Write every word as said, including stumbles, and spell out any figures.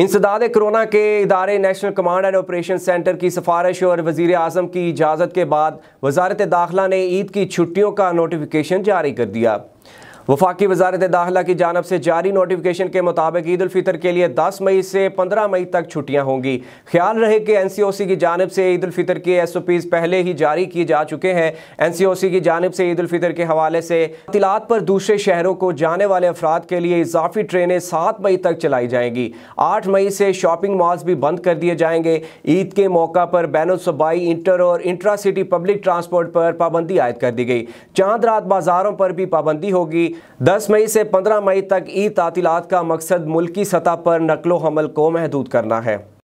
इंसदाद corona के इदारे national command and operation centre की सिफारिश और वज़ीर आज़म की इजाज़त के बाद वज़ारत दाखिला ने ईद की छुट्टियों का नोटिफिकेशन जारी कर दिया। वफाकी वज़ारत दाखिला की जानब से जारी नोटिफिकेशन के मुताबिक ईद उल फितर के लिए दस मई से पंद्रह मई तक छुट्टियां होंगी। ख्याल रहे कि एन सी ओ सी की जानब से ईद उल फितर के एस ओ पीज़ पहले ही जारी किए जा चुके हैं। एन सी ओ सी की जानब से ईद उल फितर के हवाले से तलात पर दूसरे शहरों को जाने वाले अफराद के लिए इजाफी ट्रेनें सात मई तक चलाई जाएंगी। आठ मई से शॉपिंग मॉल्स भी बंद कर दिए जाएंगे। ईद के मौका पर बैन-उल-सूबाई, इंटर और इंट्रा सिटी पब्लिक ट्रांसपोर्ट पर पाबंदी आयद कर दी गई। चांद रात बाजारों पर भी पाबंदी होगी। दस मई से पंद्रह मई तक ई तातीलात का मकसद मुल्की सतह पर नकलो हमल को महदूद करना है।